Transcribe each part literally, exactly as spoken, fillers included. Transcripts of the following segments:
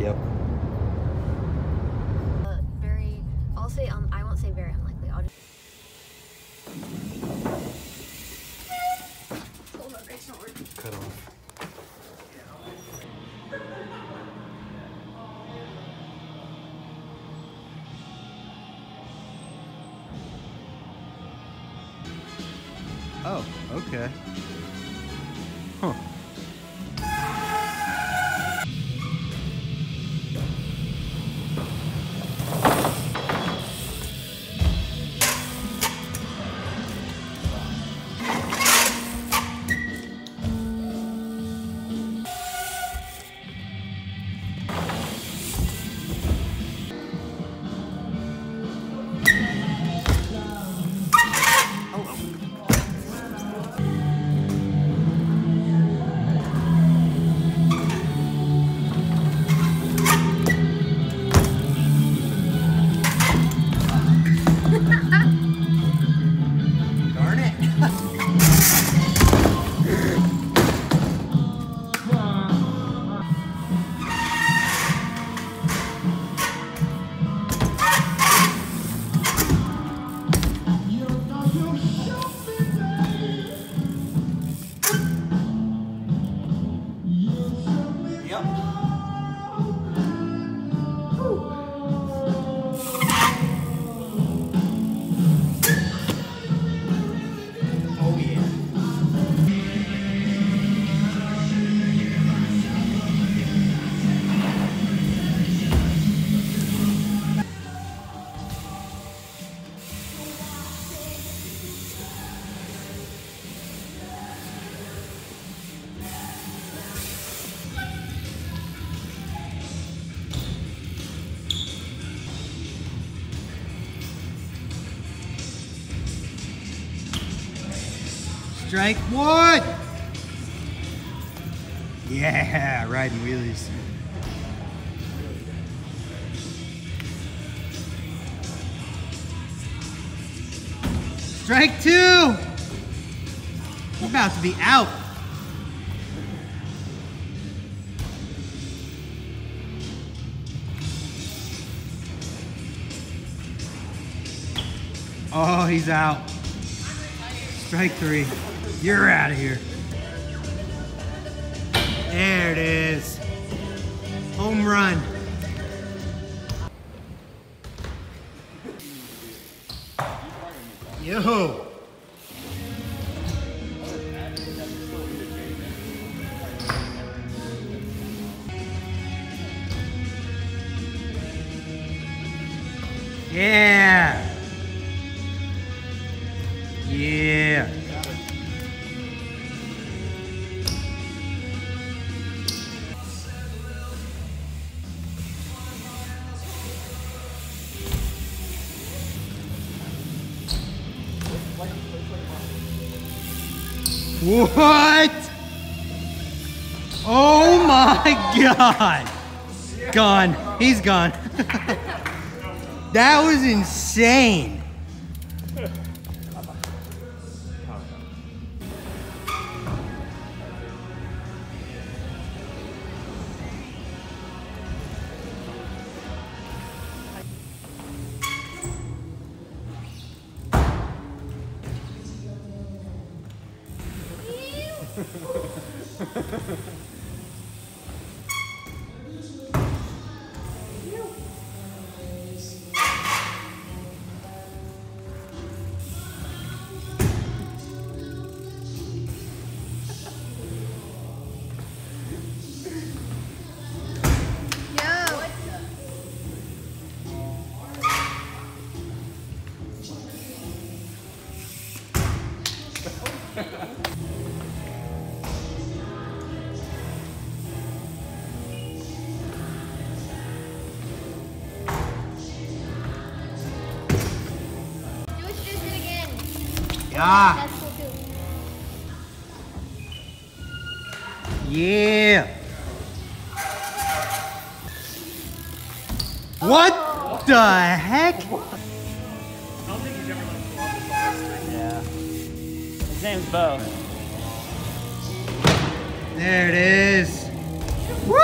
Yep. Uh, very, I'll say, um, I won't say very unlikely. I'll just... Hold on, it's not working. Cut off. Oh, okay. Huh. Strike one! Yeah, riding wheelies. Strike two! We're about to be out. Oh, he's out. Strike three. You're out of here. There it is. Home run. Yo. Yeah. Yeah. What? Oh my God. Gone. He's gone. That was insane. Ah. Yeah. Oh. What the heck? I don't think he's ever like yeah. His name's Bo. There it is. Woo!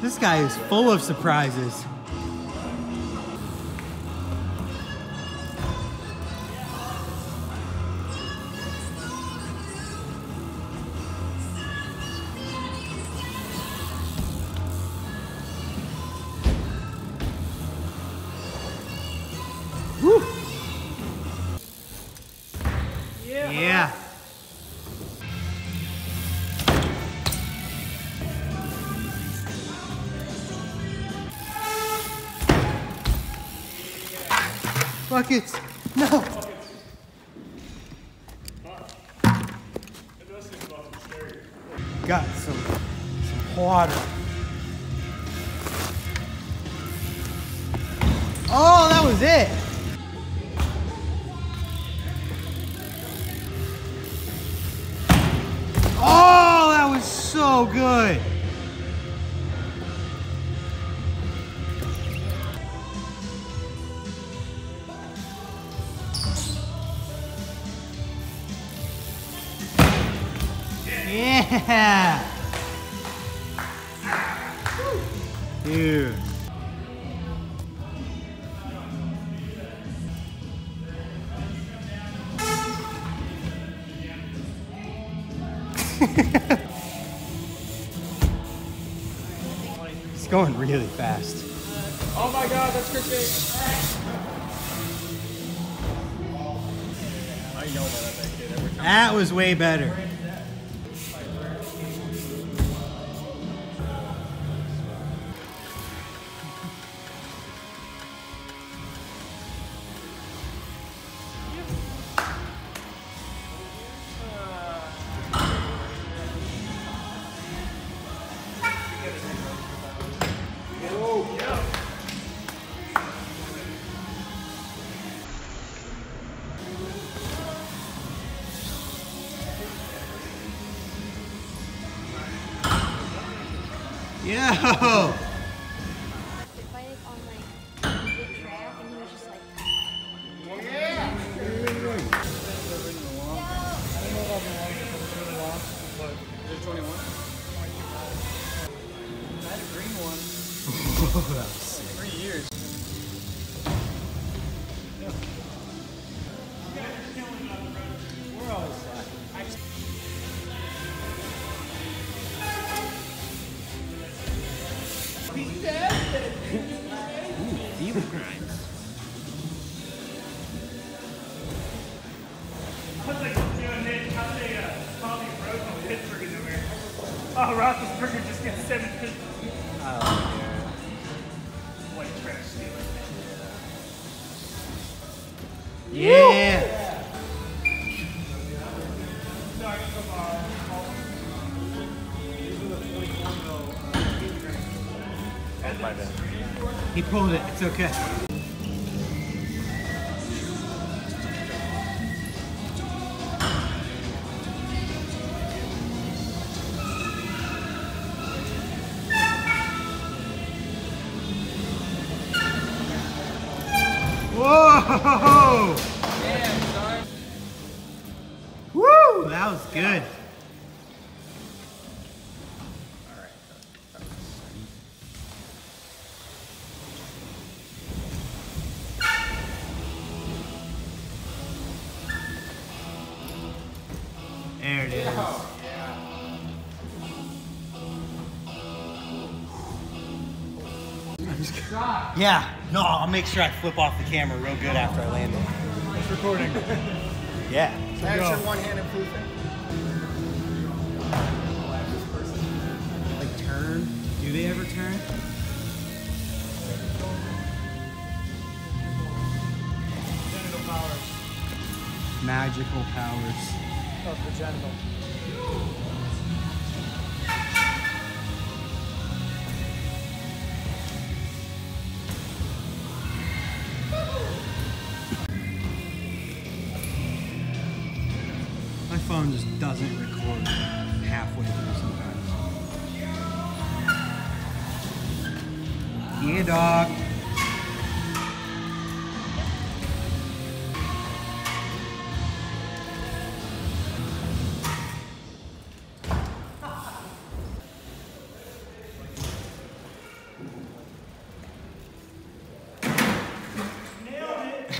This guy is full of surprises. Woo. Yeah. Yeah. Buckets. No. Got some, some water. Oh, that was it. Oh, that was so good. Yeah! Dude. It's going really fast. Oh my God, that's crispy. I yelled at that kid every time. That was way better. Yo! Yeah. They fight it on like the track and he was just like, well, yeah! What are you doing? I don't know about the long, but is it twenty-one? I had a green one. Oh, that was sick. Three years. We're all excited. Evil crimes. I was like doing this, how they uh, call me Roe from Pittsburgh in the mirror. Oh, Roethlisberger just got seven pitches. Oh, yeah. White trash stealer. Yeah! Sorry, come on. My bad. He pulled it. It's okay. Whoa! Yeah, sorry. Woo! That was good. There it is. Oh, yeah. I'm yeah. No, I'll make sure I flip off the camera real good after I land it. It's recording. Yeah. Action, one-handed proofing. Like turn? Do they ever turn? Magical powers. Magical powers. Of the general. My phone just doesn't record halfway through sometimes. Yeah, dog.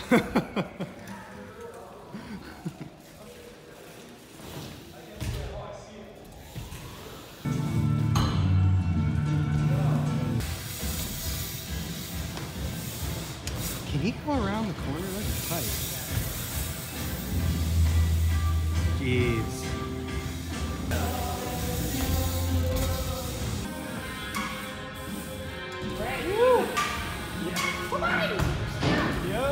Can he go around the corner? That is tight. Jeez. Woo. Yeah. Come on! Yo!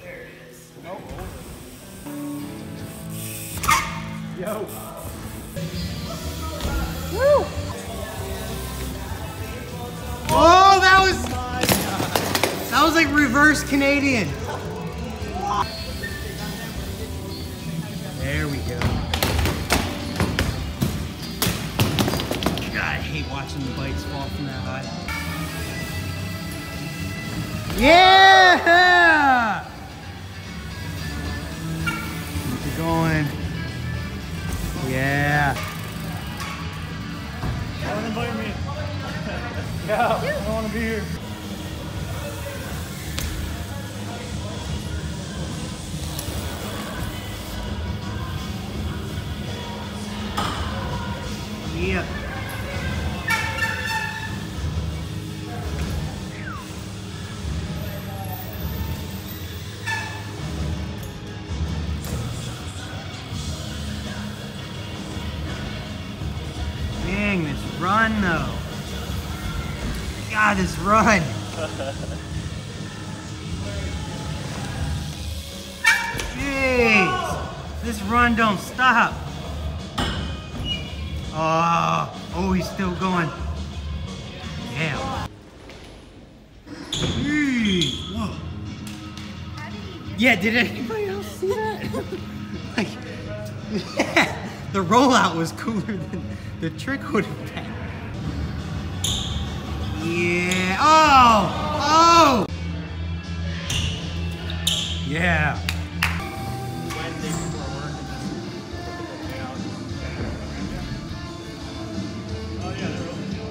There it is. Oh. Yo! Woo! Oh, that was that was like reverse Canadian. There we go. I hate watching the bites fall from that high. Yeah! Keep it going. Yeah. Don't invite me. Yeah, I don't want to be here. Yeah. Dang, this run though. God, this run. Jeez. This run don't stop. Oh, oh, he's still going. Yeah. Jeez. Whoa. Yeah, did anybody else see that? Like, yeah. The rollout was cooler than the trick would have been. Yeah. Oh! Oh! Yeah. Oh yeah, they're open till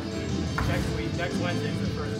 next week, next Wednesday for the first.